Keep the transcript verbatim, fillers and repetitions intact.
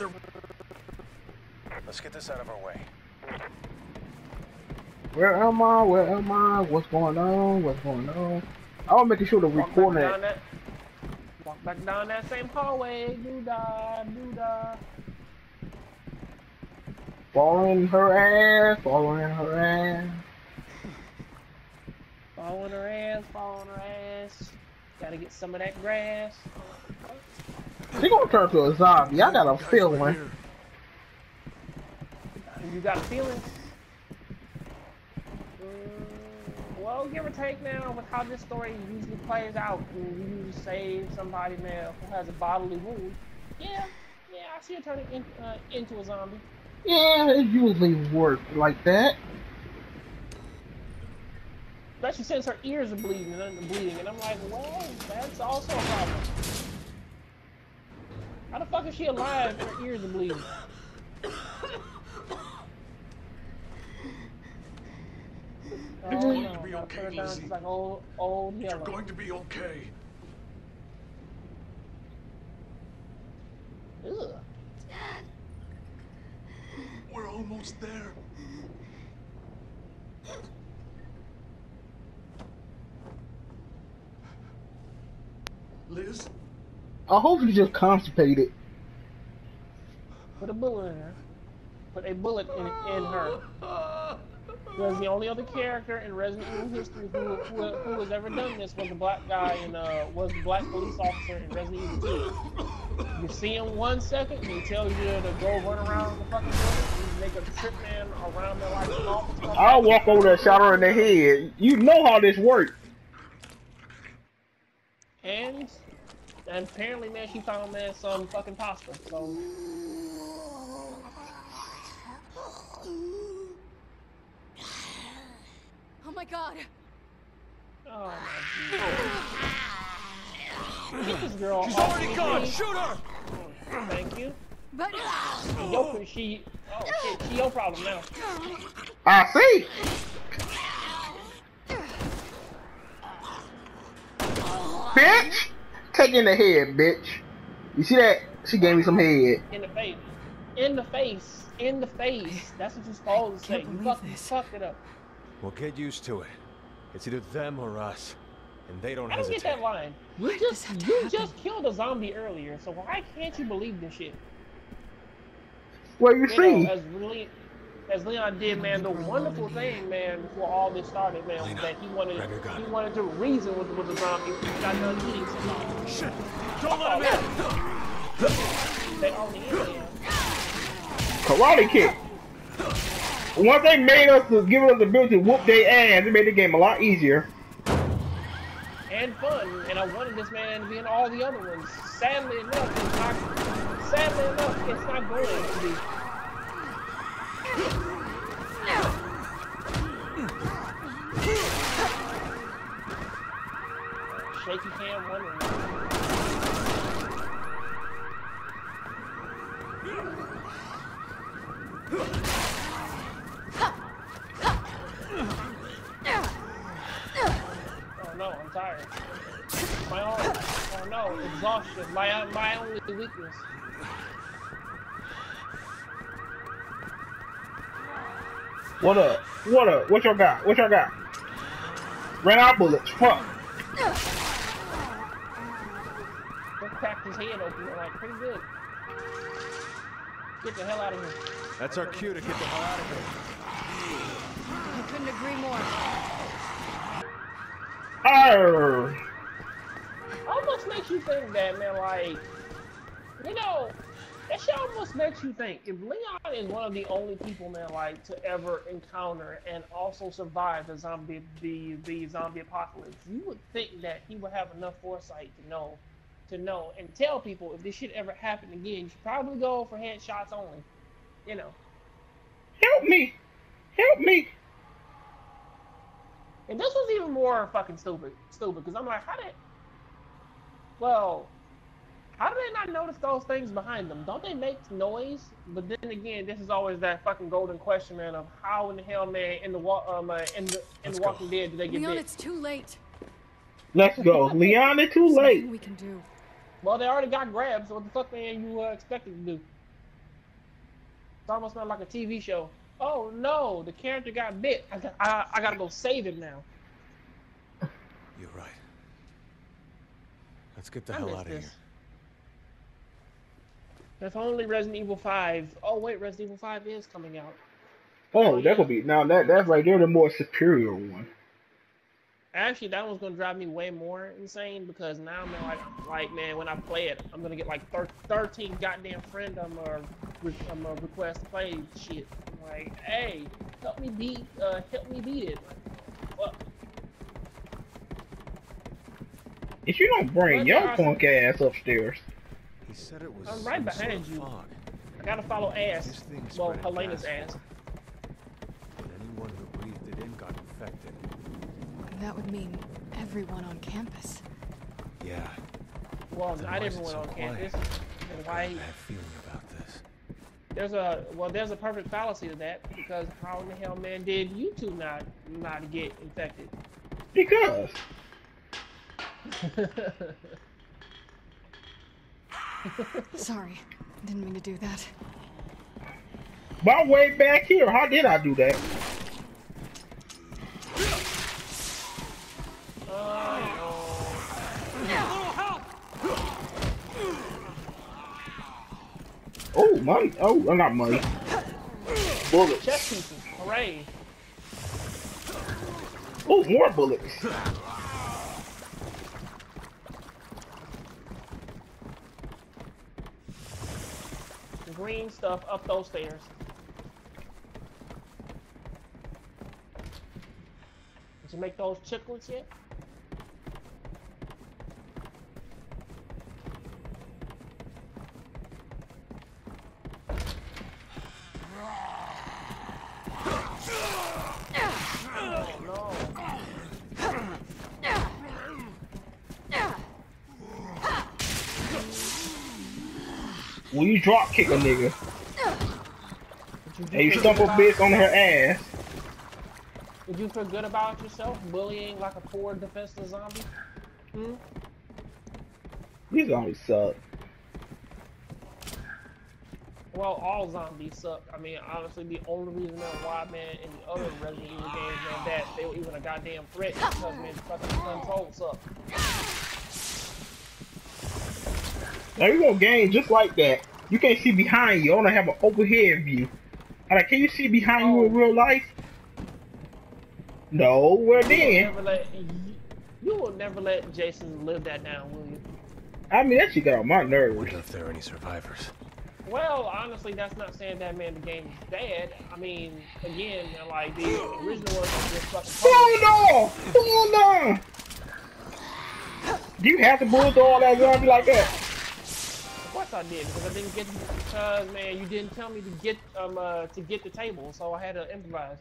the... Let's get this out of our way. Where am I? Where am I? What's going on? What's going on? I was making sure to record that. that. Walk back down that same hallway. Do da, do da. Following her ass, following her ass. Following her ass, following her ass. Gotta get some of that grass. She gonna turn to a zombie. I got a feeling. You got a feeling? Well, give or take now, with how this story usually plays out, when you usually save somebody now who has a bodily wound. Yeah, yeah, I see her turning in, uh, into a zombie. Yeah, it usually works like that. Especially since her ears are bleeding and under bleeding, and I'm like, well, that's also a problem. How the fuck is she alive if her ears are bleeding? Oh, you're going no. to be okay, Lizzie. Like old, old You're going to be okay. Ugh. We're almost there. Liz? I hope you just constipated. Put a bullet in her. Put a bullet in, in her. Because the only other character in Resident Evil history who, who, who has ever done this was the black guy and uh, was the black police officer in Resident Evil two. You see him one second, he tells you to go run around the fucking building, you make a trip man around there like an officer. I'll walk over there and shot her in the head. You know how this works. And, and apparently, man, she found man some fucking pasta. So. Oh my god! Oh my god. Get this girl She's off already gone! Me. Shoot her! Thank you. But... Yo, she... Oh shit, she your problem now. I see! Bitch! Take in the head, bitch. You see that? She gave me some head. In the face. In the face. In the face. That's what you're supposed to say. You fucking fucked it up. We'll get used to it. It's either them or us, and they don't I hesitate. I don't get that line. You just, you just killed a zombie earlier, so why can't you believe this shit? Well, you, you see, know, as, Le as Leon did, man, the wonderful thing, man, before all this started, man, Lena, was that he wanted he wanted to reason with with the zombie. Got done eating some shit. Don't let him in. They only in. Karate kick. Once they made us to give us the ability to whoop their ass, it made the game a lot easier. And fun, and I wanted this man to be in all the other ones. Sadly enough, it's not sadly enough, it's not going to be. Shaky cam wondering. Tired. My arm. Oh no, exhaustion. My my only weakness. What up? What up? What y'all got? What y'all got? Ran out bullets. Fuck. Just cracked his head open. Like pretty good. Get the hell out of here. That's our cue to get the hell out of here. I couldn't agree more. Arr. Almost makes you think that, man, like, you know, that shit almost makes you think. If Leon is one of the only people, man, like, to ever encounter and also survive the zombie, the, the zombie apocalypse, you would think that he would have enough foresight to know, to know and tell people if this shit ever happened again, you should probably go for headshots only, you know. Help me! Help me! And this was even more fucking stupid, stupid, because I'm like, how did, well, how do they not notice those things behind them? Don't they make noise? But then again, this is always that fucking golden question, man, of how in the hell, man, in the um, uh, in the in the Walking Dead, do they get Leon, bit? It's too late. Let's go, Leon. It's too late. There's nothing we can do. Well, they already got grabbed, so what the fuck, man, you uh, expected to do? almost smelled like a T V show. Oh no, the character got bit. I got, I, I gotta go save him now. You're right. Let's get the I hell out of this. Here. That's only Resident Evil five. Oh wait, Resident Evil five is coming out. Oh, that could be now. That that's right there, the more superior one. Actually, that one's gonna drive me way more insane because now I'm like, like man, when I play it, I'm gonna get like thirteen goddamn friend on my on my request to play shit. I'm like, hey, help me beat, uh, help me beat it. Like, what? If you don't bring your punk ass upstairs. He said it was I'm right behind you. Fog. I gotta follow ass. Well, Helena's ass. But anyone who breathed it in got infected. That would mean everyone on campus. Yeah. Well, then not everyone so on quiet? Campus. Why? I have a bad feeling about this. There's a well, there's a perfect fallacy to that because how in the hell, man, did you two not not get infected? Because. Sorry, didn't mean to do that. My way back here, how did I do that? Uh, oh, money. Oh, not money. Bullets. Chest pieces. Hooray. Oh, more bullets. Green stuff up those stairs. Did you make those chicklets yet? Will you drop kick a nigga? You and you stump a bitch on her ass. Would you feel good about yourself bullying like a poor defenseless zombie? Hmm? These zombies suck. Well, all zombies suck. I mean, honestly, the only reason that why, man, in the other Resident Evil games like that, they were even a goddamn threat because, man, fucking control suck. Now, you gonna game just like that. You can't see behind you. I don't have an overhead view. I'm like, can you see behind oh. you in real life? No, well then. Will let, you, you will never let Jason live that down, will you? I mean, that shit got on my nerves. Wonder if there are any survivors. Well, honestly, that's not saying that, man, the game is bad. I mean, again, like, the original ones are just fucking... Hold on! Hold on! Do you have to bullet all that zombie like that? I did because I didn't get because man, you didn't tell me to get um uh, to get the table, so I had to improvise.